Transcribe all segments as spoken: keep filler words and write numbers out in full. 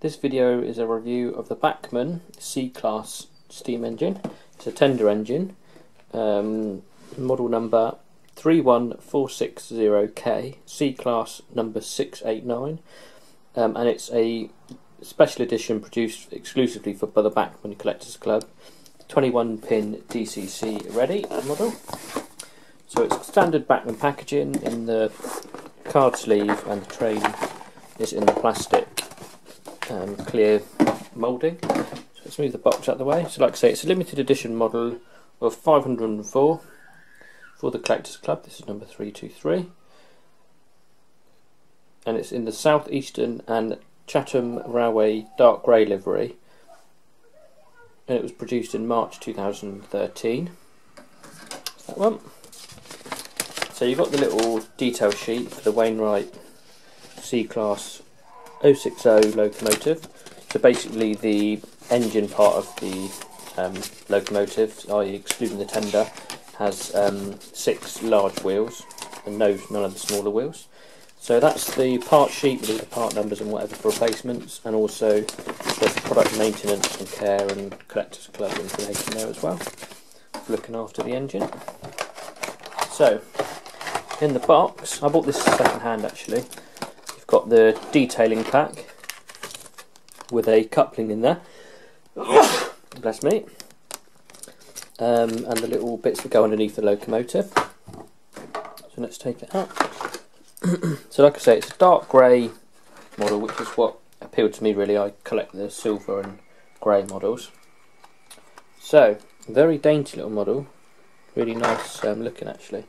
This video is a review of the Bachmann C-Class steam engine. It's a tender engine, um, model number three one four six zero K, C-Class number six eight nine, um, and it's a special edition produced exclusively for by the Bachmann Collectors Club, twenty-one pin D C C ready model. So it's standard Bachmann packaging in the card sleeve, and the tray is in the plastic Um, clear moulding. So let's move the box out of the way. So like I say, it's a limited edition model of five hundred and four for the Collectors Club. This is number three two three, and it's in the South Eastern and Chatham Railway dark grey livery, and it was produced in March two thousand thirteen. That's that one. So you've got the little detail sheet for the Wainwright C-Class oh six oh locomotive. So basically the engine part of the um, locomotive, that is excluding the tender, has um, six large wheels and no none of the smaller wheels. So that's the part sheet with all the part numbers and whatever for replacements, and also there's product maintenance and care and Collectors Club information there as well, looking after the engine. So in the box, I bought this second hand actually, got the detailing pack with a coupling in there, bless me, um, and the little bits that go underneath the locomotive. So let's take it out. So like I say, it's a dark grey model, which is what appealed to me really. I collect the silver and grey models. So very dainty little model, really nice um, looking actually,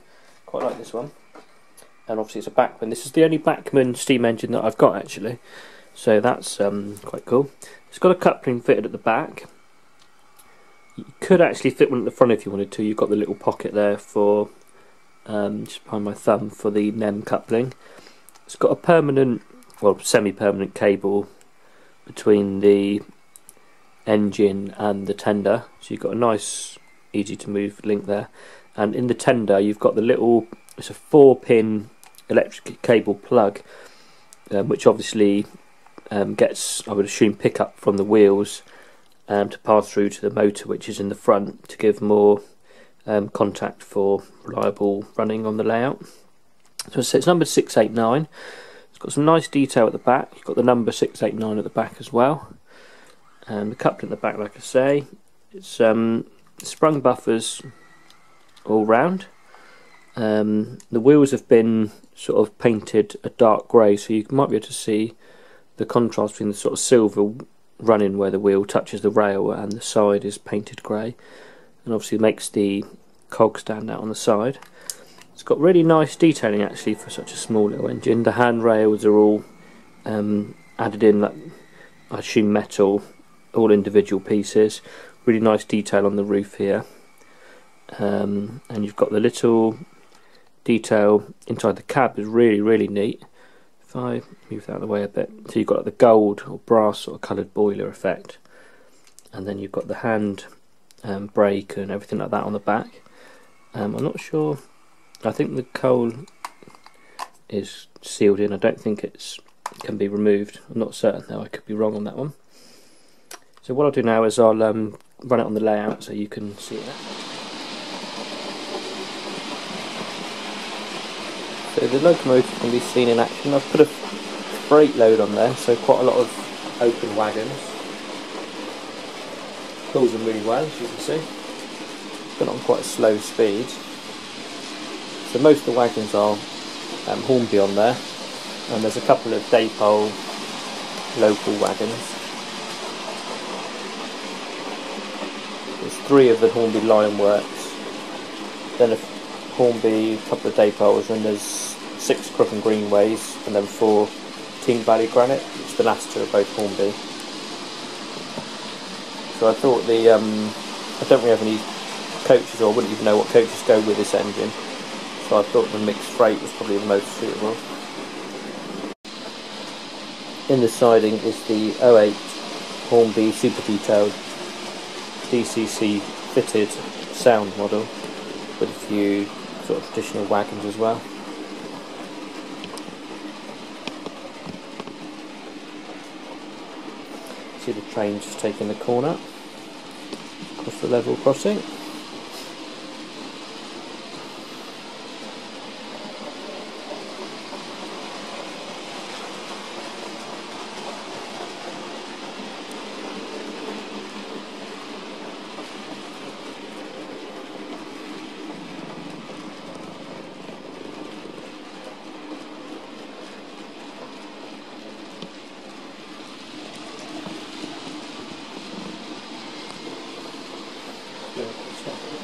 quite like this one. And obviously it's a Bachmann. This is the only Bachmann steam engine that I've got actually, so that's um, quite cool. It's got a coupling fitted at the back. You could actually fit one at the front if you wanted to. You've got the little pocket there for, um, just behind my thumb, for the N E M coupling. It's got a permanent, well semi-permanent cable between the engine and the tender, so you've got a nice easy to move link there. And in the tender you've got the little, it's a four pin electric cable plug, um, which obviously um, gets, I would assume, pick up from the wheels um, to pass through to the motor, which is in the front, to give more um, contact for reliable running on the layout. So it's number six eight nine. It's got some nice detail at the back. You've got the number six eight nine at the back as well, and the coupling at the back, like I say. It's um, sprung buffers all round. Um, the wheels have been sort of painted a dark grey, so you might be able to see the contrast between the sort of silver running where the wheel touches the rail and the side is painted grey, and obviously makes the cog stand out on the side. It's got really nice detailing actually for such a small little engine. The handrails are all um, added in, like I assume metal, all individual pieces. Really nice detail on the roof here, um, and you've got the little detail inside the cab is really really neat. If I move that out of the way a bit, so you've got like the gold or brass sort of coloured boiler effect, and then you've got the hand um, brake and everything like that on the back. Um, I'm not sure, I think the coal is sealed in, I don't think it's can be removed, I'm not certain though, I could be wrong on that one. So what I'll do now is I'll um, run it on the layout so you can see it that way. So the locomotive can be seen in action. I've put a freight load on there, so quite a lot of open wagons. Pulls them really well, as you can see. It's been on quite a slow speed. So most of the wagons are um, Hornby on there, and there's a couple of day pole local wagons. There's three of the Hornby Line Works, then a Hornby, a couple of day poles, and there's six Crook and Greenways, and then four Team Valley Granite, which the last two are both Hornby. So I thought the, um, I don't really have any coaches, or I wouldn't even know what coaches go with this engine, so I thought the mixed freight was probably the most suitable. In the siding is the oh eight Hornby super detailed D C C fitted sound model, with a few sort of traditional wagons as well. see the train just taking the corner across the level crossing. Thank you.